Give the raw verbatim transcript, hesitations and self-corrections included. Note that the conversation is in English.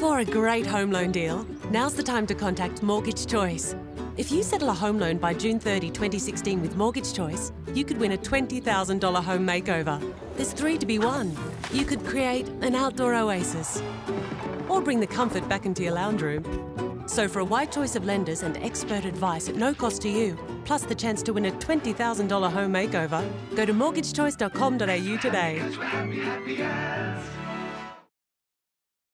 For a great home loan deal, now's the time to contact Mortgage Choice. If you settle a home loan by June thirtieth, twenty sixteen with Mortgage Choice, you could win a twenty thousand dollar home makeover. There's three to be won. You could create an outdoor oasis or bring the comfort back into your lounge room. So for a wide choice of lenders and expert advice at no cost to you, plus the chance to win a twenty thousand dollar home makeover, go to mortgage choice dot com dot A U today.